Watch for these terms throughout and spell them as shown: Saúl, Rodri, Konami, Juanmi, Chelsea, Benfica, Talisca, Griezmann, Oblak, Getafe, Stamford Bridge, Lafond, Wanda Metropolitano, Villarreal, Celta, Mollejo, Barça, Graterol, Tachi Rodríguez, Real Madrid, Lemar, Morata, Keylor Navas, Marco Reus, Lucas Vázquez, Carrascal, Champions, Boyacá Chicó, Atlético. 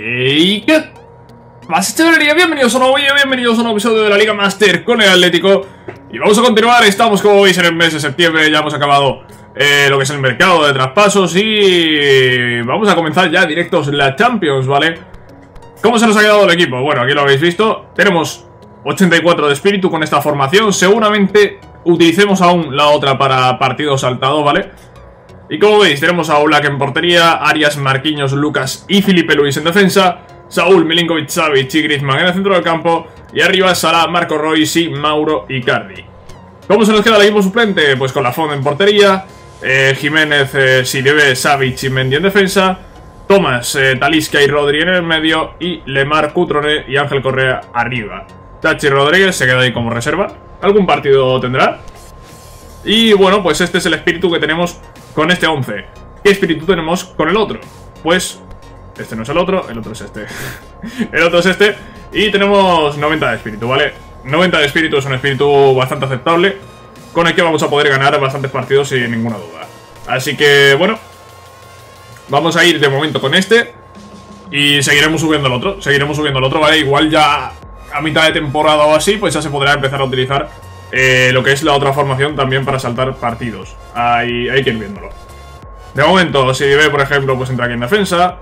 ¿Y qué más? Bienvenidos a un nuevo vídeo, bienvenidos a un nuevo episodio de la Liga Master con el Atlético. Y vamos a continuar, estamos como veis en el mes de septiembre, ya hemos acabado lo que es el mercado de traspasos y vamos a comenzar ya directos la Champions, ¿vale? ¿Cómo se nos ha quedado el equipo? Bueno, aquí lo habéis visto, tenemos 84 de espíritu con esta formación, seguramente utilicemos aún la otra para partido saltado, ¿vale? Y como veis, tenemos a Oblak en portería, Arias, Marquinhos, Lucas y Filipe Luís en defensa, Saúl, Milinkovic-Savic y Griezmann en el centro del campo, y arriba Salah, Marco Reus y Mauro Icardi. ¿Cómo se nos queda el equipo suplente? Pues con Lafond en portería, Jiménez, Silve, Savic y Mendy en defensa, Tomás, Talisca y Rodri en el medio, y Lemar, Cutrone y Ángel Correa arriba. Tachi Rodríguez se queda ahí como reserva, algún partido tendrá. Y bueno, pues este es el espíritu que tenemos con este 11. ¿Qué espíritu tenemos con el otro? Pues este no es el otro es este. El otro es este. Y tenemos 90 de espíritu, ¿vale? 90 de espíritu es un espíritu bastante aceptable, con el que vamos a poder ganar bastantes partidos sin ninguna duda. Así que, bueno, vamos a ir de momento con este y seguiremos subiendo el otro. Seguiremos subiendo el otro, ¿vale? Igual ya a mitad de temporada o así, pues ya se podrá empezar a utilizar lo que es la otra formación también para saltar partidos. Hay que ir viéndolo. De momento, si ve, por ejemplo, pues entra aquí en defensa.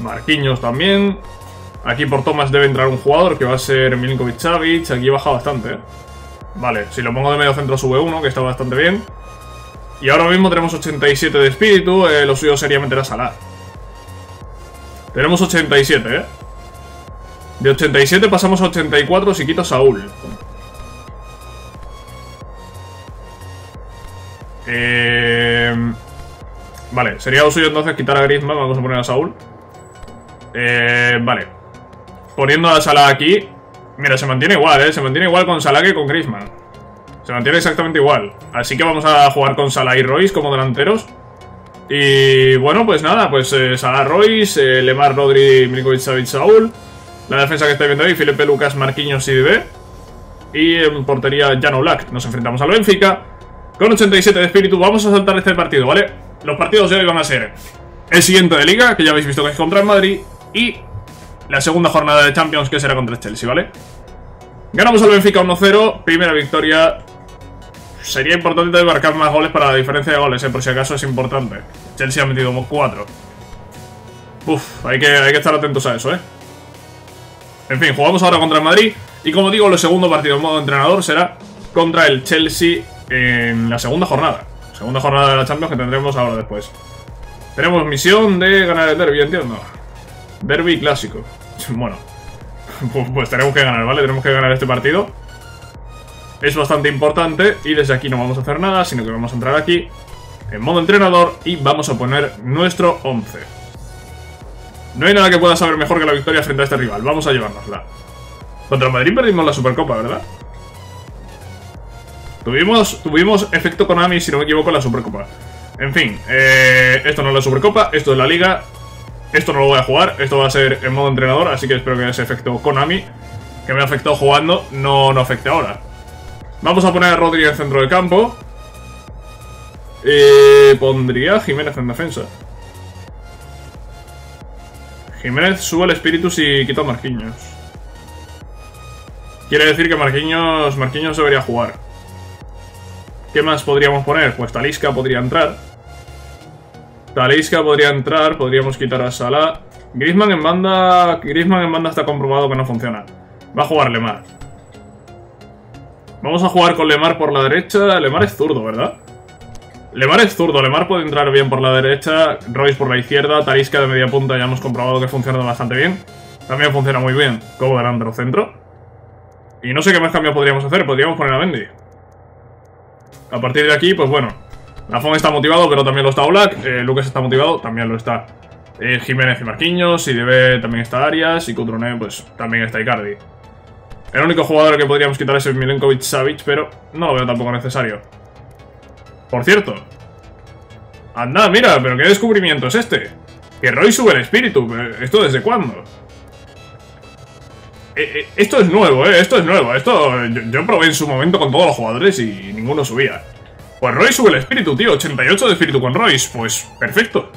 Marquinhos también. Aquí por Tomás debe entrar un jugador que va a ser Milinkovic-Savic. Aquí baja bastante, ¿eh? Vale, si lo pongo de medio centro sube uno, que está bastante bien. Y ahora mismo tenemos 87 de espíritu. Lo suyo sería meter a Salah. Tenemos 87, ¿eh? De 87 pasamos a 84 si quito a Saúl. Vale, sería lo suyo entonces quitar a Griezmann. Vamos a poner a Saúl. Vale. Poniendo a Salah aquí. Mira, se mantiene igual, ¿eh? Se mantiene igual con Salah que con Griezmann. Se mantiene exactamente igual. Así que vamos a jugar con Salah y Royce como delanteros. Y bueno, pues nada, pues Salah, Royce, Lemar, Rodri, Milinkovic-Savic, Saúl. La defensa que estáis viendo ahí, Filipe, Lucas, Marquinhos y DB. Y en portería Jan Oblak. Nos enfrentamos al Benfica con 87 de espíritu. Vamos a saltar este partido, ¿vale? Los partidos de hoy van a ser el siguiente de Liga, que ya habéis visto que es contra el Madrid, y la segunda jornada de Champions, que será contra el Chelsea, ¿vale? Ganamos al Benfica 1-0, primera victoria. Sería importante marcar más goles para la diferencia de goles, por si acaso es importante. Chelsea ha metido 4. Uf, hay que estar atentos a eso, ¿eh? En fin, jugamos ahora contra el Madrid, y como digo, el segundo partido en modo entrenador será contra el Chelsea en la segunda jornada. Segunda jornada de la Champions que tendremos ahora después. Tenemos misión de ganar el derbi, entiendo. Derbi clásico. Bueno, pues tenemos que ganar, ¿vale? Tenemos que ganar este partido. Es bastante importante y desde aquí no vamos a hacer nada, sino que vamos a entrar aquí en modo entrenador y vamos a poner nuestro 11. No hay nada que pueda saber mejor que la victoria frente a este rival. Vamos a llevárnosla. Contra el Madrid perdimos la Supercopa, ¿verdad? Tuvimos efecto Konami, si no me equivoco, en la Supercopa. En fin, esto no es la Supercopa, esto es la Liga. Esto no lo voy a jugar, esto va a ser en modo entrenador, así que espero que ese efecto Konami, que me afectó jugando, no afecte ahora. Vamos a poner a Rodri en el centro del campo. Pondría a Jiménez en defensa. Jiménez sube el espíritu si quita a Marquinhos. Quiere decir que Marquinhos debería jugar. ¿Qué más podríamos poner? Pues Talisca podría entrar. Talisca podría entrar, podríamos quitar a Salah. Griezmann en banda está comprobado que no funciona. Va a jugar Lemar. Vamos a jugar con Lemar por la derecha. Lemar es zurdo, ¿verdad? Lemar es zurdo, Lemar puede entrar bien por la derecha, Royce por la izquierda, Talisca de media punta ya hemos comprobado que funciona bastante bien. También funciona muy bien como delantero centro. Y no sé qué más cambios podríamos hacer, podríamos poner a Mendy. A partir de aquí, pues bueno, Lafond está motivado, pero también lo está Oblak. Lucas está motivado, también lo está Jiménez y Marquinhos, y DB también está Arias, y Cutrone, pues también está Icardi. El único jugador que podríamos quitar es el Milinkovic-Savic, pero no lo veo tampoco necesario. Por cierto, anda, mira, pero qué descubrimiento es este. Que Roy sube el espíritu, ¿esto desde cuándo? Esto es nuevo, esto es nuevo. Esto yo probé en su momento con todos los jugadores y ninguno subía. Pues Royce sube el espíritu, tío. 88 de espíritu con Royce. Pues perfecto.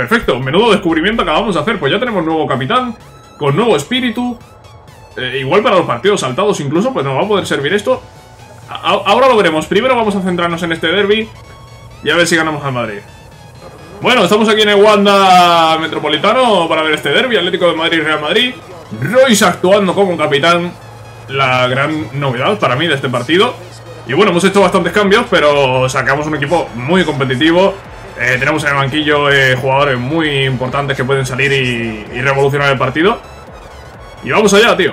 Perfecto, menudo descubrimiento acabamos de hacer. Pues ya tenemos nuevo capitán, con nuevo espíritu. Igual para los partidos saltados incluso, pues nos va a poder servir esto. Ahora lo veremos. Primero vamos a centrarnos en este derbi y a ver si ganamos al Madrid. Bueno, estamos aquí en el Wanda Metropolitano para ver este derbi, Atlético de Madrid y Real Madrid. Royce actuando como capitán, la gran novedad para mí de este partido. Y bueno, hemos hecho bastantes cambios, pero sacamos un equipo muy competitivo. Tenemos en el banquillo jugadores muy importantes que pueden salir y revolucionar el partido. Y vamos allá, tío.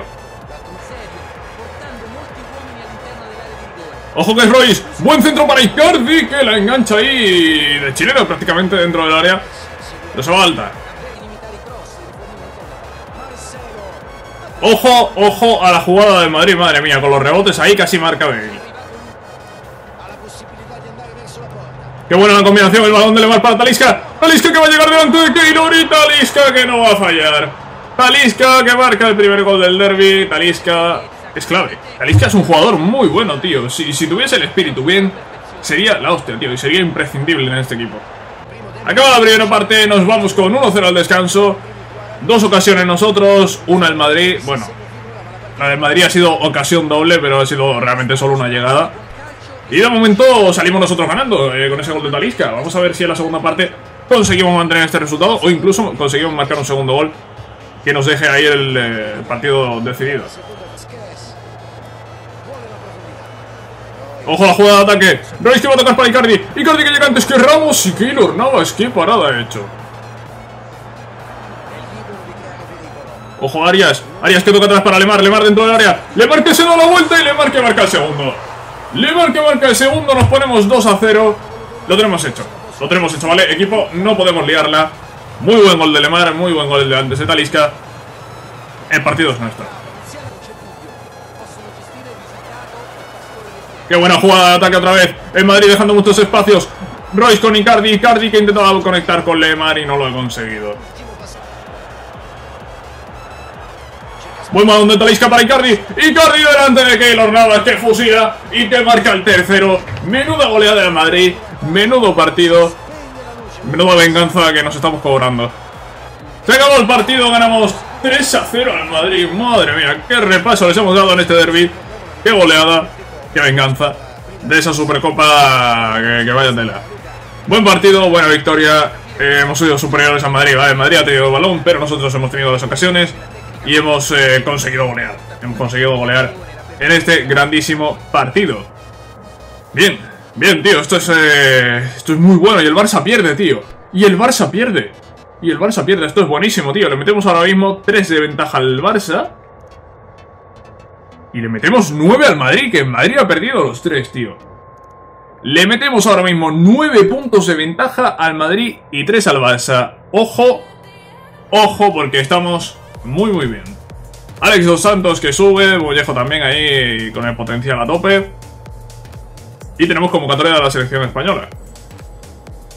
¡Ojo que es Royce! ¡Buen centro para Icardi! Que la engancha ahí de chileno prácticamente dentro del área. Lo se va a alta. ¡Ojo, ojo a la jugada del Madrid! Madre mía, con los rebotes ahí casi marca Bale. ¡Qué buena la combinación! El balón de Lemar para Talisca. ¡Talisca que va a llegar delante de Keylor! Y Talisca que no va a fallar. Talisca que marca el primer gol del derbi. Talisca... es clave. Talisca es un jugador muy bueno, tío. Si tuviese el espíritu bien, sería la hostia, tío. Y sería imprescindible en este equipo. Acaba la primera parte. Nos vamos con 1-0 al descanso. Dos ocasiones nosotros. Una el Madrid. Bueno, la del Madrid ha sido ocasión doble, pero ha sido realmente solo una llegada. Y de momento salimos nosotros ganando con ese gol de Talisca. Vamos a ver si en la segunda parte conseguimos mantener este resultado o incluso conseguimos marcar un segundo gol que nos deje ahí el partido decidido. ¡Ojo a la jugada de ataque! Royce que va a tocar para Icardi. Icardi que llega antes que Ramos y Keylor Navas. ¡Qué parada ha hecho! ¡Ojo a Arias! Arias que toca atrás para Lemar. Lemar dentro del área. Lemar que se da la vuelta y Lemar que marca el segundo. Lemar que marca el segundo. Nos ponemos 2-0. Lo tenemos hecho. Lo tenemos hecho, ¿vale? Equipo, no podemos liarla. Muy buen gol de Lemar. Muy buen gol de antes de Talisca. El partido es nuestro. ¡Qué buena jugada de ataque otra vez! El Madrid dejando muchos espacios. Royce con Icardi. Icardi que intentaba conectar con Lemar y no lo he conseguido. Buen balón de Talisca para Icardi. Icardi delante de Keylor Navas que fusila y que marca el tercero. Menuda goleada del Madrid. Menudo partido. Menuda venganza que nos estamos cobrando. Se acabó el partido. Ganamos 3-0 al Madrid. Madre mía, qué repaso les hemos dado en este derbi. Qué goleada. Qué venganza de esa supercopa que vaya tela. Buen partido, buena victoria. Hemos sido superiores a Madrid, ¿vale? Madrid ha tenido balón, pero nosotros hemos tenido las ocasiones y hemos conseguido golear. Hemos conseguido golear en este grandísimo partido. Bien, bien, tío. Esto es muy bueno. Y el Barça pierde, tío. Y el Barça pierde. Y el Barça pierde. Esto es buenísimo, tío. Le metemos ahora mismo 3 de ventaja al Barça. Y le metemos 9 al Madrid, que en Madrid ha perdido los 3, tío. Le metemos ahora mismo 9 puntos de ventaja al Madrid y 3 al Barça. Ojo, ojo, porque estamos muy, muy bien. Alex Dos Santos que sube, Mollejo también ahí con el potencial a tope. Y tenemos convocatoria de la selección española.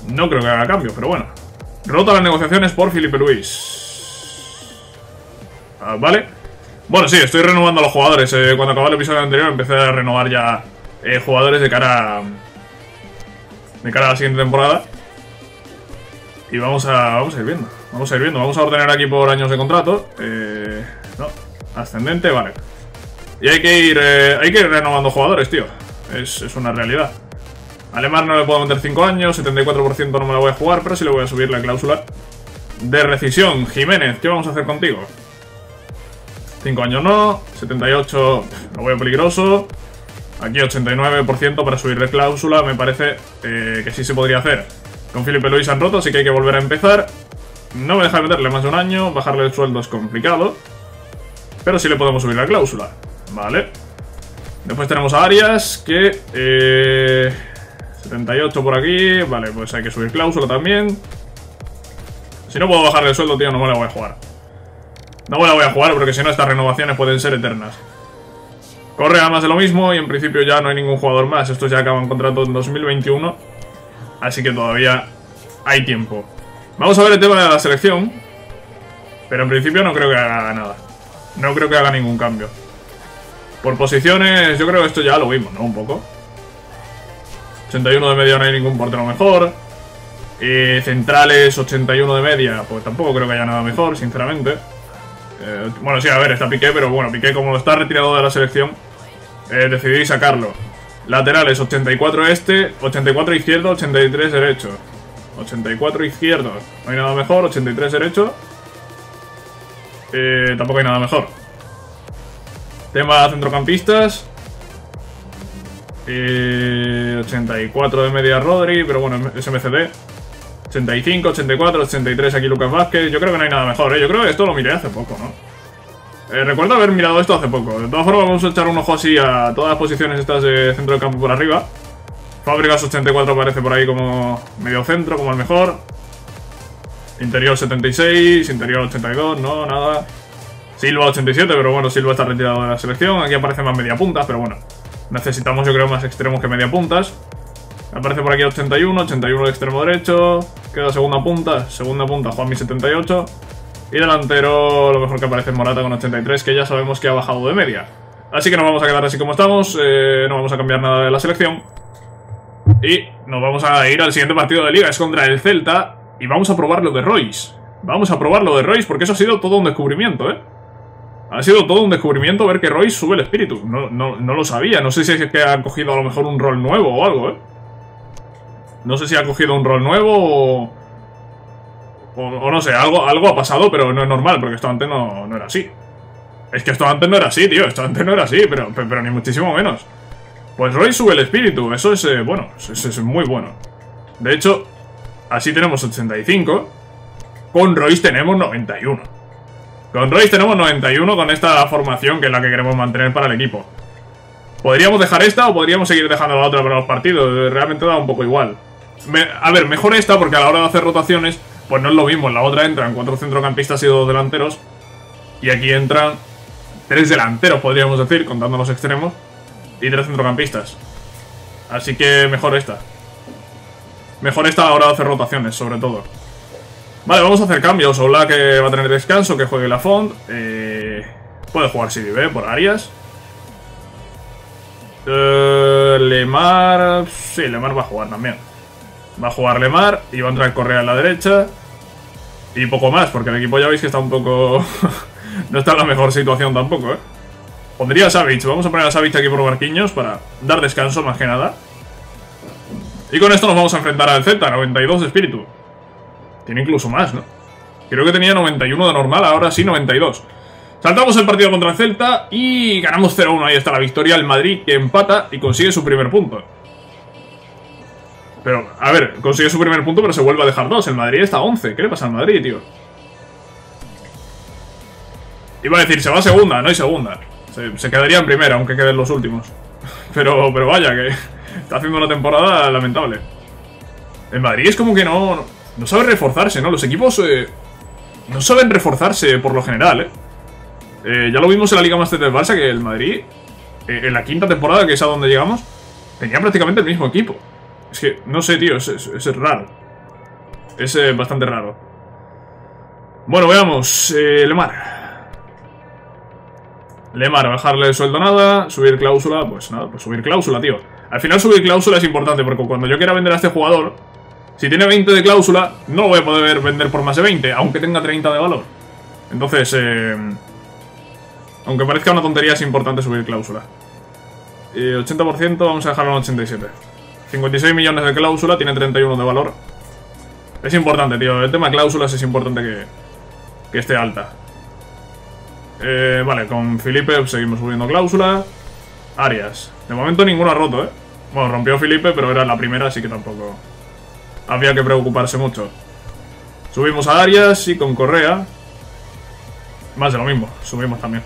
No creo que haga cambios, pero bueno. Rota las negociaciones por Filipe Luís. Ah, vale. Bueno, sí, estoy renovando a los jugadores. Cuando acabó el episodio anterior empecé a renovar ya jugadores de cara a la siguiente temporada. Y vamos a ir viendo. Vamos a ir viendo. Vamos a ordenar aquí por años de contrato. No, ascendente, vale. Y hay que ir renovando jugadores, tío. Es una realidad. A Lemar no le puedo meter 5 años, 74% no me lo voy a jugar, pero sí le voy a subir la cláusula de rescisión. Jiménez, ¿qué vamos a hacer contigo? 5 años no, 78 lo veo peligroso. Aquí 89% para subir de cláusula. Me parece que sí se podría hacer. Con Filipe Luís han roto, así que hay que volver a empezar. No me deja meterle más de un año. Bajarle el sueldo es complicado, pero sí le podemos subir la cláusula. Vale. Después tenemos a Arias, que 78 por aquí. Vale, pues hay que subir cláusula también. Si no puedo bajarle el sueldo, tío, no me la voy a jugar. No me la voy a jugar porque si no estas renovaciones pueden ser eternas. Correa más de lo mismo y en principio ya no hay ningún jugador más. Estos ya acaban contrato en 2021. Así que todavía hay tiempo. Vamos a ver el tema de la selección. Pero en principio no creo que haga nada. No creo que haga ningún cambio. Por posiciones yo creo que esto ya lo vimos, ¿no? Un poco. 81 de media no hay ningún portero mejor. Centrales 81 de media, pues tampoco creo que haya nada mejor, sinceramente. Bueno, sí, a ver, está Piqué, pero bueno, Piqué como está retirado de la selección, decidí sacarlo. Laterales 84 este, 84 izquierdo, 83 derecho. 84 izquierdo, no hay nada mejor, 83 derecho. Tampoco hay nada mejor. Tema centrocampistas. 84 de media Rodri, pero bueno, es MCD. 85, 84, 83 aquí Lucas Vázquez. Yo creo que no hay nada mejor, ¿eh? Yo creo que esto lo miré hace poco, ¿no? Recuerdo haber mirado esto hace poco. De todas formas, vamos a echar un ojo así a todas las posiciones estas de centro del campo por arriba. Fábregas 84 aparece por ahí como medio centro, como el mejor. Interior 76, interior 82, no, nada. Silva 87, pero bueno, Silva está retirado de la selección. Aquí aparecen más media puntas, pero bueno, necesitamos yo creo más extremos que media puntas. Aparece por aquí 81, 81 de extremo derecho. Queda segunda punta Juanmi 78. Y delantero lo mejor que aparece es Morata con 83, que ya sabemos que ha bajado de media. Así que nos vamos a quedar así como estamos, no vamos a cambiar nada de la selección. Y nos vamos a ir al siguiente partido de Liga, es contra el Celta. Y vamos a probar lo de Royce. Vamos a probar lo de Royce porque eso ha sido todo un descubrimiento, Ha sido todo un descubrimiento ver que Royce sube el espíritu. No lo sabía, no sé si es que ha cogido a lo mejor un rol nuevo o algo, No sé si ha cogido un rol nuevo o no sé, algo ha pasado, pero no es normal, porque esto antes no era así. Es que esto antes no era así, tío, esto antes no era así, pero ni muchísimo menos. Pues Royce sube el espíritu, eso es, bueno, es muy bueno. De hecho, así tenemos 85, con Royce tenemos 91. Con Royce tenemos 91 con esta formación que es la que queremos mantener para el equipo. Podríamos dejar esta o podríamos seguir dejando la otra para los partidos, realmente da un poco igual. A ver, mejor esta porque a la hora de hacer rotaciones, pues no es lo mismo. En la otra entran 4 centrocampistas y 2 delanteros. Y aquí entran 3 delanteros, podríamos decir, contando los extremos. Y 3 centrocampistas. Así que mejor esta. Mejor esta a la hora de hacer rotaciones, sobre todo. Vale, vamos a hacer cambios. Oblak que va a tener descanso, que juegue Lafont. Puede jugar Sidi B por Arias. Lemar. Sí, Lemar va a jugar también. Va a jugar Lemar y va a entrar Correa en la derecha. Y poco más, porque el equipo ya veis que está un poco... no está en la mejor situación tampoco, Pondría a Savic. Vamos a poner a Savic aquí por Marquinhos para dar descanso más que nada. Y con esto nos vamos a enfrentar al Celta, 92 de espíritu. Tiene incluso más, ¿no? Creo que tenía 91 de normal, ahora sí 92. Saltamos el partido contra el Celta y ganamos 0-1. Ahí está la victoria. El Madrid que empata y consigue su primer punto. Pero, a ver, consigue su primer punto, pero se vuelve a dejar 2. El Madrid está a 11. ¿Qué le pasa al Madrid, tío? Iba a decir, se va a segunda. No hay segunda. Se quedaría en primera, aunque queden los últimos. Pero vaya, que está haciendo una temporada lamentable. El Madrid es como que no sabe reforzarse, ¿no? Los equipos no saben reforzarse por lo general, ya lo vimos en la Liga Master del Barça, que el Madrid, en la quinta temporada, que es a donde llegamos, tenía prácticamente el mismo equipo. Es que, no sé, tío, es raro. Es bastante raro. Bueno, veamos. Lemar, bajarle el sueldo nada. Subir cláusula, pues nada, pues subir cláusula, tío. Al final subir cláusula es importante, porque cuando yo quiera vender a este jugador, si tiene 20 de cláusula, no lo voy a poder vender por más de 20, aunque tenga 30 de valor. Entonces, aunque parezca una tontería, es importante subir cláusula. 80% vamos a dejarlo en 87. 56 millones de cláusula, tiene 31 de valor. Es importante, tío. El tema de cláusulas es importante que esté alta. Vale, con Filipe seguimos subiendo cláusula. Arias. De momento ninguno ha roto, Bueno, rompió Filipe, pero era la primera, así que tampoco había que preocuparse mucho. Subimos a Arias y con Correa. Más de lo mismo, subimos también.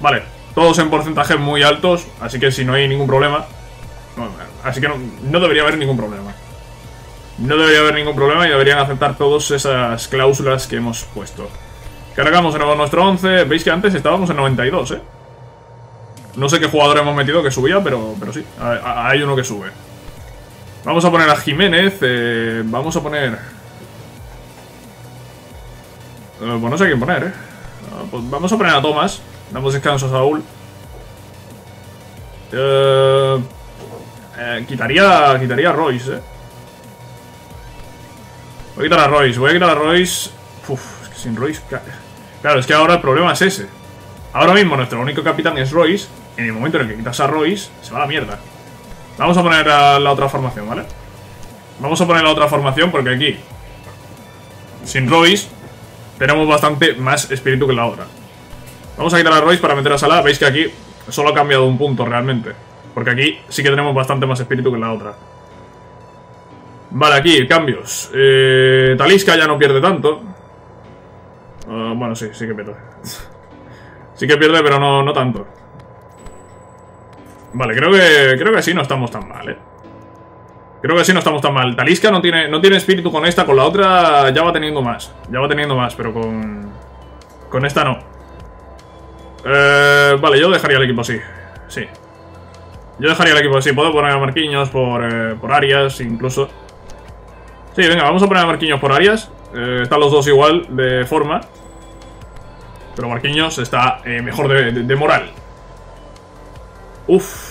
Vale, todos en porcentajes muy altos, así que si no hay ningún problema... Bueno, así que no debería haber ningún problema. No debería haber ningún problema y deberían aceptar todas esas cláusulas que hemos puesto. Cargamos de nuevo nuestro 11. Veis que antes estábamos en 92, No sé qué jugador hemos metido que subía, pero sí, hay uno que sube. Vamos a poner a Jiménez. Vamos a poner... pues no sé a quién poner, Pues vamos a poner a Tomás. Damos descanso a Saúl. Quitaría a Royce, Voy a quitar a Royce, Uf, es que sin Royce... Claro, es que ahora el problema es ese. Ahora mismo nuestro único capitán es Royce. En el momento en el que quitas a Royce, se va a la mierda. Vamos a poner a la otra formación, ¿vale? Vamos a poner la otra formación porque aquí, sin Royce, tenemos bastante más espíritu que la otra. Vamos a quitar a Royce para meter a Salah. Veis que aquí solo ha cambiado un punto realmente, porque aquí sí que tenemos bastante más espíritu que la otra. Vale, aquí, cambios. Talisca ya no pierde tanto. Bueno, sí, sí que pierde. Sí que pierde, pero no tanto. Vale, creo que así no estamos tan mal, ¿eh? Creo que así no estamos tan mal. Talisca no tiene espíritu con esta, con la otra ya va teniendo más. Pero con esta no. Vale, yo dejaría el equipo así. Sí. Yo dejaría el equipo así. Puedo poner a Marquinhos por Arias, incluso. Sí, venga, vamos a poner a Marquinhos por Arias. Están los dos igual de forma. Pero Marquinhos está mejor de moral. Uf.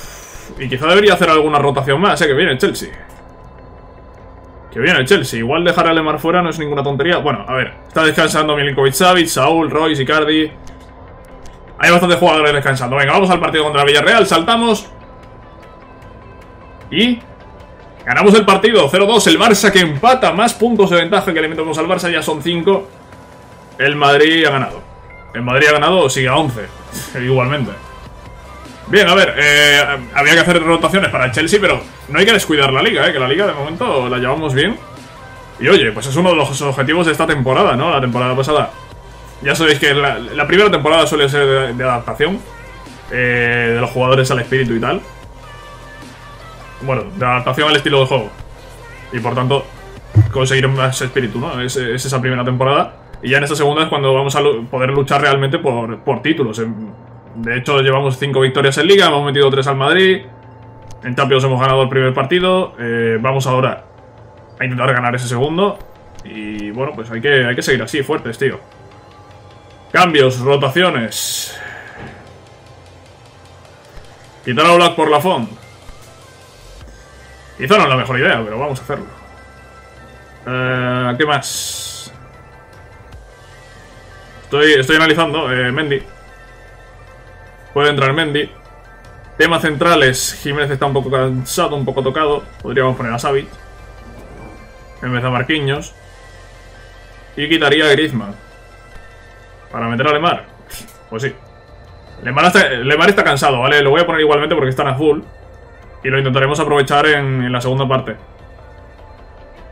Y quizá debería hacer alguna rotación más, que viene el Chelsea. Igual dejar a Lemar fuera no es ninguna tontería. Bueno, a ver. Está descansando Milinkovic-Savic, Saúl, Royce, Icardi. Hay bastantes jugadores descansando. Venga, vamos al partido contra Villarreal. Saltamos. Y ganamos el partido 0-2, el Barça que empata. Más puntos de ventaja que le metemos al Barça. Ya son 5. El Madrid ha ganado. El Madrid ha ganado, sigue a 11. Igualmente. Bien, a ver, había que hacer rotaciones para el Chelsea, pero no hay que descuidar la Liga, que la Liga de momento la llevamos bien. Y oye, pues es uno de los objetivos de esta temporada, ¿no? La temporada pasada, ya sabéis que la primera temporada suele ser de adaptación, de los jugadores al espíritu y tal. Bueno, de adaptación al estilo de juego. Y por tanto, conseguir más espíritu, ¿no? Es esa primera temporada. Y ya en esta segunda es cuando vamos a poder luchar realmente por títulos. De hecho, llevamos 5 victorias en Liga. Hemos metido 3 al Madrid. En Champions hemos ganado el primer partido. Vamos ahora a intentar ganar ese segundo. Y bueno, pues hay que seguir así, fuertes, tío. Cambios, rotaciones. Quitar a Oblak por la Font. Quizá no es la mejor idea, pero vamos a hacerlo. ¿Qué más? Estoy analizando. Mendy. Puede entrar Mendy. Temas centrales. Jiménez está un poco cansado, un poco tocado. Podríamos poner a Savic en vez de Marquinhos. Y quitaría a Griezmann para meter a Lemar. Pues sí. Lemar está cansado, ¿vale? Lo voy a poner igualmente porque están a full. Y lo intentaremos aprovechar en la segunda parte.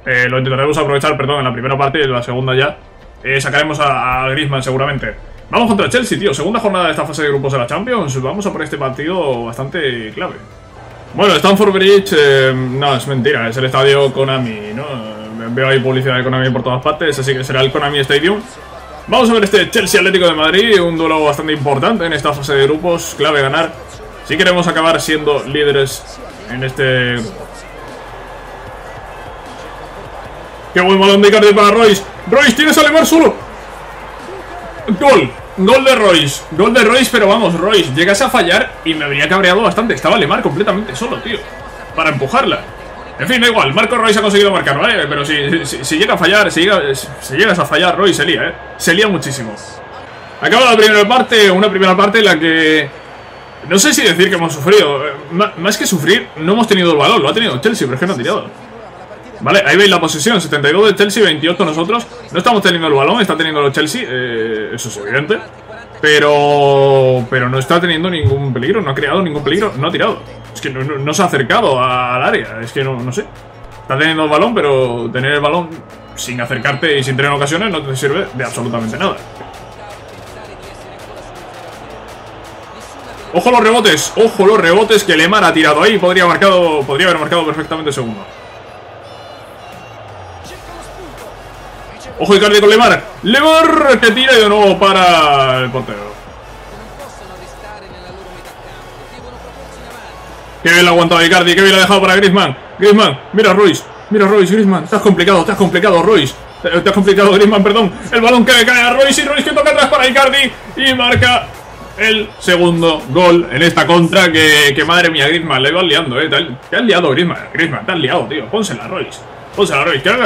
Lo intentaremos aprovechar, perdón, en la primera parte y en la segunda ya. Sacaremos a Griezmann seguramente. Vamos contra Chelsea, tío. Segunda jornada de esta fase de grupos de la Champions. Vamos a por este partido bastante clave. Bueno, Stamford Bridge... no, es mentira. Es el estadio Konami, ¿no? Veo ahí publicidad de Konami por todas partes. Así que será el Konami Stadium. Vamos a ver este Chelsea Atlético de Madrid. Un duelo bastante importante en esta fase de grupos. Clave ganar si queremos acabar siendo líderes en este grupo. ¡Qué buen balón de Icardi para Royce! ¡Royce, tienes a Lemar solo! ¡Gol! ¡Gol de Royce! ¡Gol de Royce! Pero vamos, Royce, llegas a fallar y me habría cabreado bastante. Estaba Lemar completamente solo, tío, para empujarla. En fin, da igual, Marco Reus ha conseguido marcar, ¿vale? Pero si llega a fallar, si llegas a fallar, Royce se lía, ¿eh? Se lía muchísimo. Acaba la primera parte, una primera parte en la que... no sé si decir que hemos sufrido. Más que sufrir, no hemos tenido el balón. Lo ha tenido Chelsea, pero es que no ha tirado. Vale, ahí veis la posesión, 72 de Chelsea, 28 nosotros. No estamos teniendo el balón, está teniendo el Chelsea, eso es evidente. Pero no está teniendo ningún peligro, no ha creado ningún peligro, no ha tirado. Es que no se ha acercado al área, es que no sé. Está teniendo el balón, pero tener el balón sin acercarte y sin tener ocasiones no te sirve de absolutamente nada. ¡Ojo los rebotes! ¡Ojo los rebotes! Que Lemar ha tirado ahí. Podría haber marcado perfectamente segundo. ¡Ojo Icardi con Lemar! ¡Lemar! Que tira y de nuevo para el portero. ¡Qué bien la ha aguantado Icardi! ¡Qué bien la ha dejado para Griezmann! ¡Griezmann! ¡Mira Royce! ¡Mira Royce! ¡Griezmann! ¡Te has complicado Royce! ¡Te has complicado Griezmann! ¡Perdón! ¡El balón que cae a Royce! ¡Y Royce que toca atrás para Icardi! ¡Y marca el segundo gol en esta contra! Que madre mía, Griezmann, la ibas liando, Te has liado, Griezmann, te has liado, tío. Pónsela, Royce. O sea, Royce, creo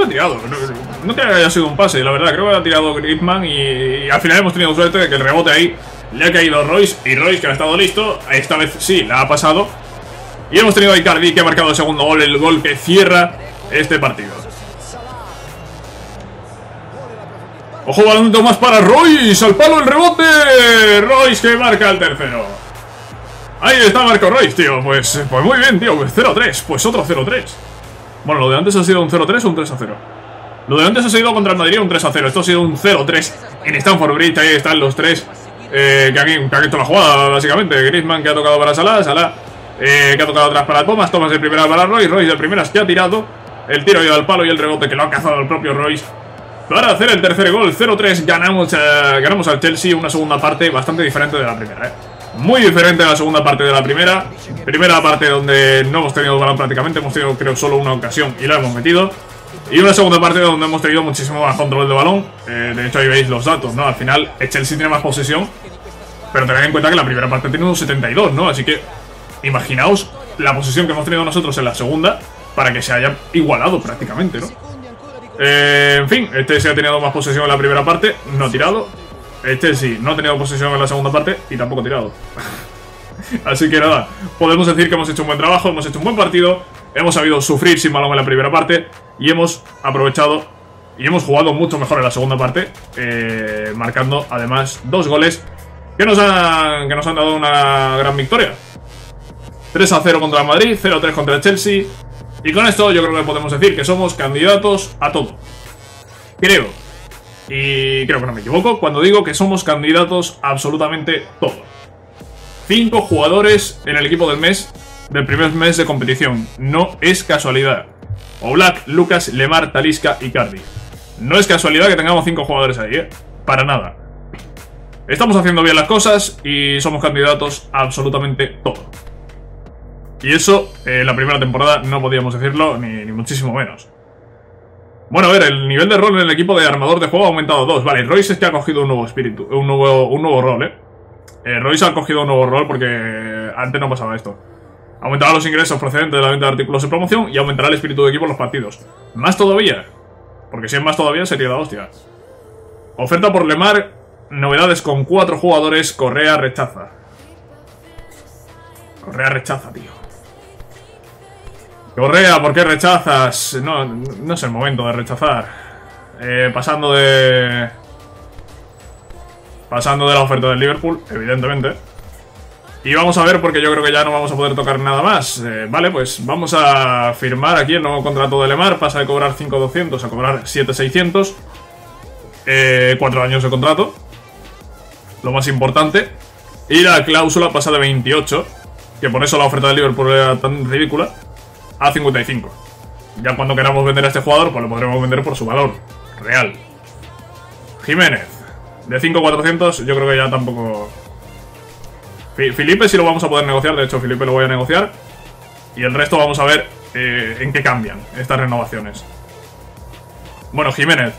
que ha tirado. No creo que haya sido un pase, la verdad. Creo que ha tirado Griezmann y al final hemos tenido suerte de que el rebote ahí le ha caído a Royce. Y Royce, que ha estado listo, esta vez sí, la ha pasado. Y hemos tenido a Icardi, que ha marcado el segundo gol, el gol que cierra este partido. ¡Ojo, balón más para Royce! ¡Al palo el rebote! Royce que marca el tercero. Ahí está Marco Reus, tío. Pues muy bien, tío. 0-3. Pues otro 0-3. Bueno, lo de antes ha sido un 0-3 o un 3-0. Lo de antes ha sido contra el Madrid un 3-0. Esto ha sido un 0-3 en Stamford Bridge. Ahí están los tres que han hecho la jugada, básicamente. Griezmann, que ha tocado para Salah. Salah, que ha tocado atrás para Thomas. Thomas de primera para Royce. Royce de primeras que ha tirado. El tiro ha ido al palo y el rebote que lo ha cazado el propio Royce para hacer el tercer gol. 0-3. Ganamos al Chelsea. Una segunda parte bastante diferente de la primera, muy diferente a la segunda parte de la primera. Primera parte donde no hemos tenido balón prácticamente. Hemos tenido, creo, solo una ocasión y la hemos metido. Y una segunda parte donde hemos tenido muchísimo más control de balón. De hecho, ahí veis los datos, ¿no? Al final, el Chelsea tiene más posesión, pero tened en cuenta que la primera parte tiene un 72, ¿no? Así que imaginaos la posesión que hemos tenido nosotros en la segunda para que se haya igualado prácticamente, ¿no? En fin, este se ha tenido más posesión en la primera parte, no ha tirado. Este sí, no ha tenido posesión en la segunda parte y tampoco ha tirado. Así que nada, podemos decir que hemos hecho un buen trabajo, hemos hecho un buen partido. Hemos sabido sufrir sin balón en la primera parte y hemos aprovechado y hemos jugado mucho mejor en la segunda parte, marcando además dos goles que nos han dado una gran victoria. 3-0 contra el Madrid, 0-3 contra el Chelsea. Y con esto yo creo que podemos decir que somos candidatos a todo. Creo que no me equivoco cuando digo que somos candidatos a absolutamente todo. 5 jugadores en el equipo del mes, del primer mes de competición. No es casualidad. Oblak, Lucas, Lemar, Talisca y Icardi. No es casualidad que tengamos 5 jugadores ahí, para nada. Estamos haciendo bien las cosas y somos candidatos a absolutamente todo. Y eso, la primera temporada no podíamos decirlo, ni muchísimo menos. Bueno, a ver, el nivel de rol en el equipo de armador de juego ha aumentado 2. Vale, Royce es que ha cogido un nuevo espíritu, un nuevo rol, Royce ha cogido un nuevo rol porque antes no pasaba esto. Aumentará los ingresos procedentes de la venta de artículos de promoción y aumentará el espíritu de equipo en los partidos. Más todavía, porque si es más todavía sería la hostia. Oferta por Lemar, novedades con 4 jugadores, Correa rechaza. Correa rechaza, tío. Correa, ¿por qué rechazas? No es el momento de rechazar. Pasando de la oferta del Liverpool, evidentemente. Y vamos a ver, porque yo creo que ya no vamos a poder tocar nada más. Vale, pues vamos a firmar aquí el nuevo contrato de Lemar. Pasa de cobrar 5.200 a cobrar 7.600. 4 años de contrato. Lo más importante. Y la cláusula pasa de 28. Que por eso la oferta del Liverpool era tan ridícula. A 55. Ya cuando queramos vender a este jugador, pues lo podremos vender por su valor real. Jiménez, de 5.400, yo creo que ya tampoco. Filipe sí lo vamos a poder negociar. De hecho, Filipe lo voy a negociar. Y el resto vamos a ver en qué cambian estas renovaciones. Bueno, Jiménez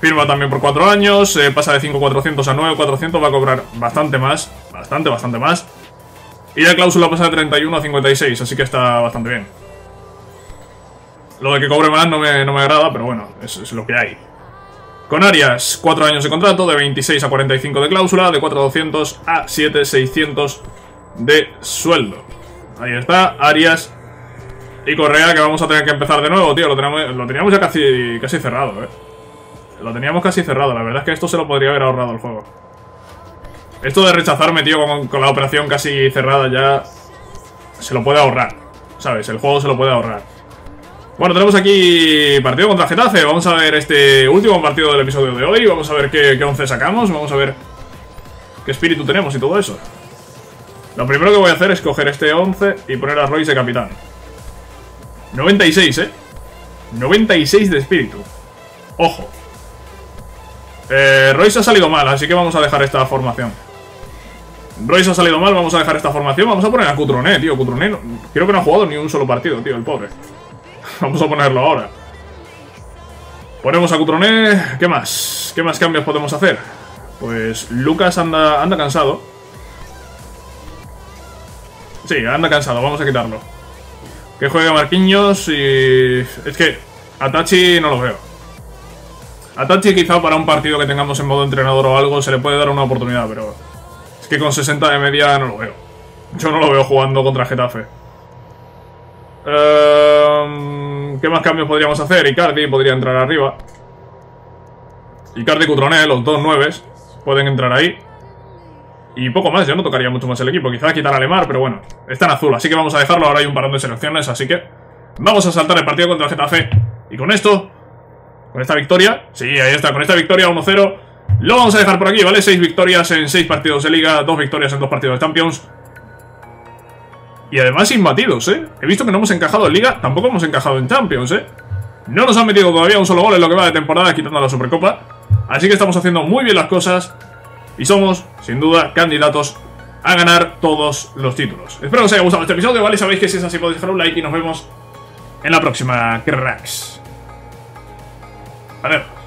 firma también por 4 años. Pasa de 5.400 a 9.400. Va a cobrar bastante más. Bastante más. Y la cláusula pasa de 31 a 56. Así que está bastante bien. Lo de que cobre más no me agrada, pero bueno, es lo que hay. Con Arias, 4 años de contrato, de 26 a 45 de cláusula, de 4.200 a 7.600 de sueldo. Ahí está, Arias y Correa, que vamos a tener que empezar de nuevo, tío. Lo teníamos ya casi cerrado, Lo teníamos casi cerrado, la verdad es que esto se lo podría haber ahorrado el juego. Esto de rechazarme, tío, con la operación casi cerrada ya se lo puede ahorrar, ¿sabes? El juego se lo puede ahorrar. Bueno, tenemos aquí partido contra Getafe. Vamos a ver este último partido del episodio de hoy. Vamos a ver qué once sacamos. Vamos a ver qué espíritu tenemos y todo eso. Lo primero que voy a hacer es coger este 11 y poner a Royce de capitán. 96, 96 de espíritu. Ojo. Royce ha salido mal, así que vamos a dejar esta formación. Royce ha salido mal, vamos a dejar esta formación. Vamos a poner a Cutrone, tío. Cutrone creo que no ha jugado ni un solo partido, tío, el pobre. Vamos a ponerlo ahora. Ponemos a Cutrone. ¿Qué más? ¿Qué más cambios podemos hacer? Pues Lucas anda cansado. Sí, anda cansado. Vamos a quitarlo. Que juegue Marquinhos y... Es que a Tachi no lo veo. A Tachi quizá para un partido que tengamos en modo entrenador o algo se le puede dar una oportunidad, pero... Es que con 60 de media no lo veo. Yo no lo veo jugando contra Getafe. ¿Qué más cambios podríamos hacer? Icardi podría entrar arriba. Icardi y Cutrone, los dos nueves, pueden entrar ahí. Y poco más, yo no tocaría mucho más el equipo. Quizá quitar a Lemar, pero bueno, está en azul, así que vamos a dejarlo. Ahora hay un parón de selecciones, así que vamos a saltar el partido contra el Getafe. Y con esto, con esta victoria, sí, ahí está, con esta victoria 1-0, lo vamos a dejar por aquí, ¿vale? 6 victorias en 6 partidos de Liga, 2 victorias en 2 partidos de Champions. Y además sin batidos, ¿eh? He visto que no hemos encajado en Liga, tampoco hemos encajado en Champions, ¿eh? No nos han metido todavía un solo gol en lo que va de temporada, quitando la Supercopa. Así que estamos haciendo muy bien las cosas y somos, sin duda, candidatos a ganar todos los títulos. Espero que os haya gustado este episodio, ¿vale? Sabéis que si es así podéis dejar un like y nos vemos en la próxima, cracks. Vale.